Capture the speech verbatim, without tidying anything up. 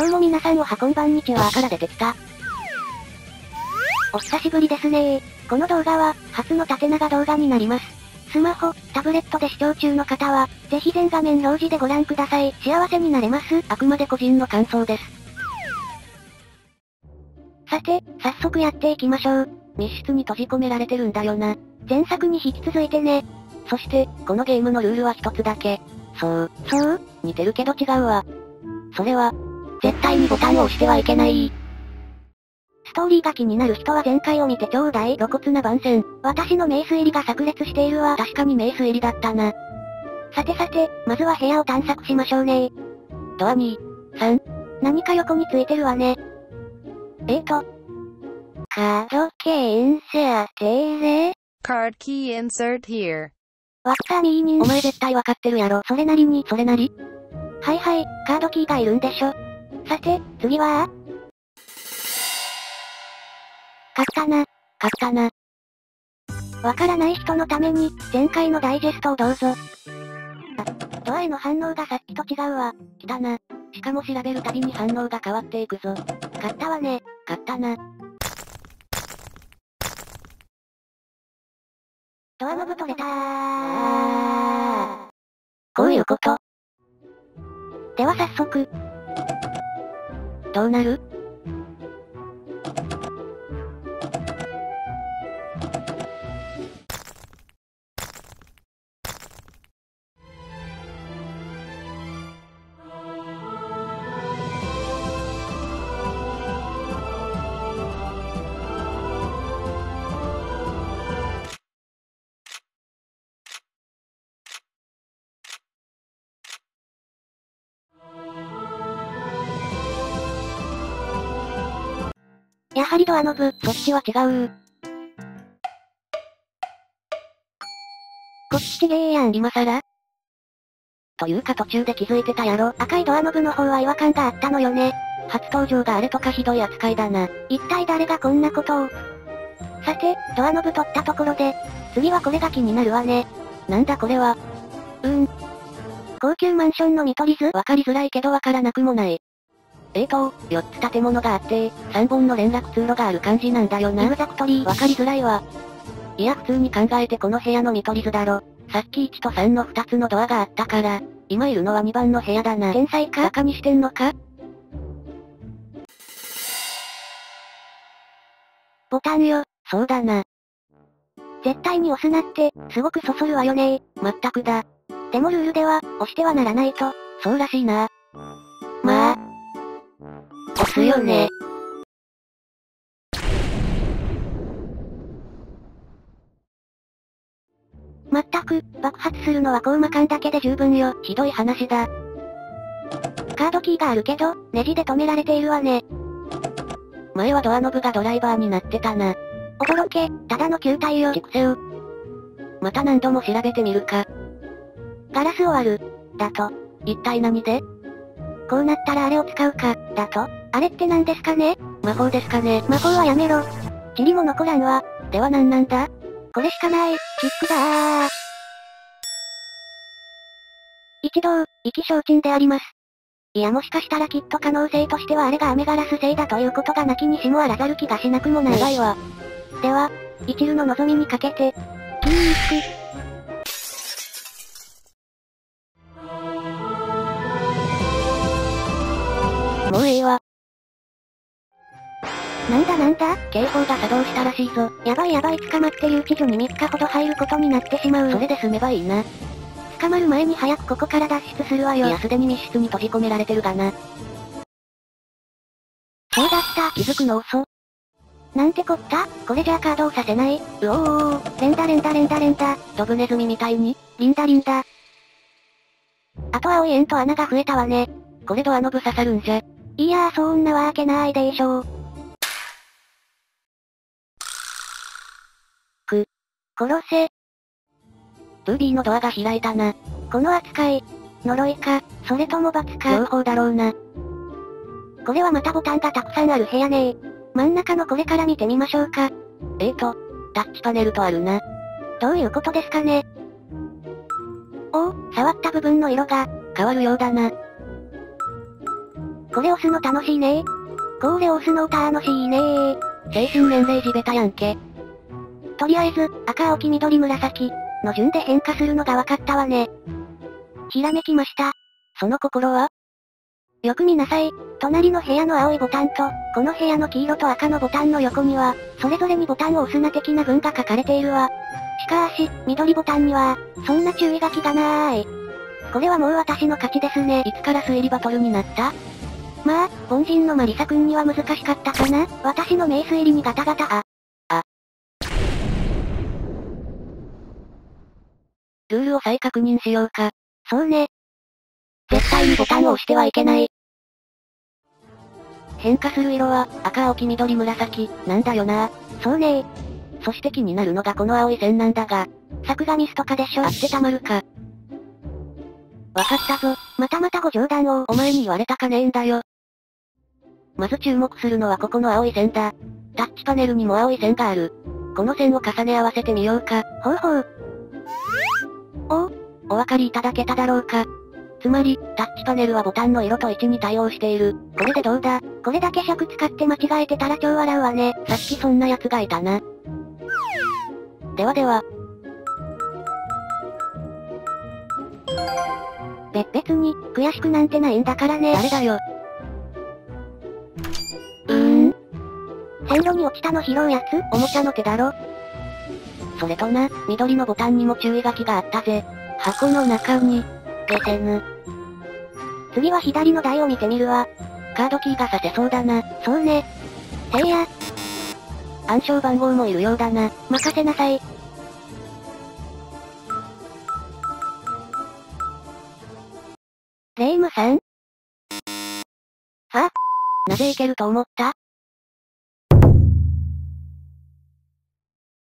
どうも皆さんおはこんばんにちは。から出てきた。お久しぶりですねー。この動画は、初の縦長動画になります。スマホ、タブレットで視聴中の方は、ぜひ全画面表示でご覧ください。幸せになれます。あくまで個人の感想です。さて、早速やっていきましょう。密室に閉じ込められてるんだよな。前作に引き続いてね。そして、このゲームのルールは一つだけ。そう。そう?似てるけど違うわ。それは、絶対にボタンを押してはいけない。ストーリーが気になる人は前回を見てちょうだい。露骨な番宣。私の名推理が炸裂しているわ。確かに名推理だったな。さてさて、まずは部屋を探索しましょうね。ドアに、さん。何か横についてるわね。えーと。カードキーインセアテーレ。カードキーインセアテーレ。わっさみーにん。お前絶対わかってるやろ。それなりに。それなり?はいはい、カードキーがいるんでしょ。さて、次は?カタナ、カタナ。わからない人のために、前回のダイジェストをどうぞ。あ、ドアへの反応がさっきと違うわ。来たな。しかも調べるたびに反応が変わっていくぞ。買ったわね。買ったな。ドアノブ取れたー。こういうこと。では早速。どうなる?やはりドアノブ、そっちは違う。こっちちげえやん、今さら?というか途中で気づいてたやろ。赤いドアノブの方は違和感があったのよね。初登場があれとかひどい扱いだな。一体誰がこんなことを。さて、ドアノブ取ったところで、次はこれが気になるわね。なんだこれは。うーん。高級マンションの見取り図?わかりづらいけどわからなくもない。えーと、よっつ建物があって、さんぼんの連絡通路がある感じなんだよな。イグザクトリー。わかりづらいわ。いや、普通に考えてこの部屋の見取り図だろ。さっきいちとさんのふたつのドアがあったから、今いるのはにばんの部屋だな。天才か?バカにしてんのか?ボタンよ。そうだな。絶対に押すなって、すごくそそるわよねー。まったくだ。でもルールでは、押してはならないと。そうらしいな。まあ。押すよね。まったく、爆発するのは高魔感だけで十分よ。ひどい話だ。カードキーがあるけど、ネジで止められているわね。前はドアノブがドライバーになってたな。驚け、ただの球体よ。畜生。また何度も調べてみるか。ガラスを割る。だと。一体何で?こうなったらあれを使うか、だと。あれって何ですかね?魔法ですかね?魔法はやめろ。チリも残らんわ。では何なんだ?これしかない。キックだー。一同、意気消沈であります。いやもしかしたらきっと可能性としてはあれが雨ガラス製だということがなきにしもあらざる気がしなくもない。長いわ。では、一縷の望みにかけて、キック。もうええわ。なんだなんだ?警報が作動したらしいぞ。やばいやばい、捕まって留置所にみっかほど入ることになってしまう。それで済めばいいな。捕まる前に早くここから脱出するわよ。いや、すでに密室に閉じ込められてるがな。そうだった。気づくの遅。なんてこった?これじゃあカードをさせない。うおーおー。連打連打連打連打。ドブネズミみたいに?リンダリンダ。あと青い円と穴が増えたわね。これドアノブ刺さるんじゃ。いやー、そんなわけないでしょう。く、殺せ。ブービーのドアが開いたな。この扱い、呪いか、それとも罰か。両方だろうな。これはまたボタンがたくさんある部屋ねー。真ん中のこれから見てみましょうか。えーと、タッチパネルとあるな。どういうことですかね。おお、触った部分の色が変わるようだな。これ押すの楽しいね。これ押すの楽しいねー。精神年齢地べたやんけ。とりあえず、赤青黄緑紫の順で変化するのが分かったわね。ひらめきました。その心は？よく見なさい。隣の部屋の青いボタンと、この部屋の黄色と赤のボタンの横には、それぞれにボタンを押すな的な文が書かれているわ。しかし、緑ボタンには、そんな注意書きがなーい。これはもう私の勝ちですね。いつから推理バトルになった？まあ、凡人のマリサ君には難しかったかな。私の名推理にガタガタ。あ、あ。ルールを再確認しようか。そうね。絶対にボタンを押してはいけない。変化する色は、赤青黄緑紫、なんだよな。そうねー。そして気になるのがこの青い線なんだが、作画ミスとかでしょ。あってたまるか。わかったぞ。またまたご冗談を。お前に言われたかねえんだよ。まず注目するのはここの青い線だ。タッチパネルにも青い線がある。この線を重ね合わせてみようか。ほうほう。お、お分かりいただけただろうか。つまり、タッチパネルはボタンの色と位置に対応している。これでどうだ？これだけ尺使って間違えてたら超笑うわね。さっきそんな奴がいたな。ではでは。べ、別に、悔しくなんてないんだからね。誰だよ。うーん？線路に落ちたの拾うやつ？おもちゃの手だろ。それとな、緑のボタンにも注意書きがあったぜ。箱の中に。消せぬ。次は左の台を見てみるわ。カードキーがさせそうだな。そうね。せいや。暗証番号もいるようだな。任せなさい。霊夢さん？は？なぜいけると思った？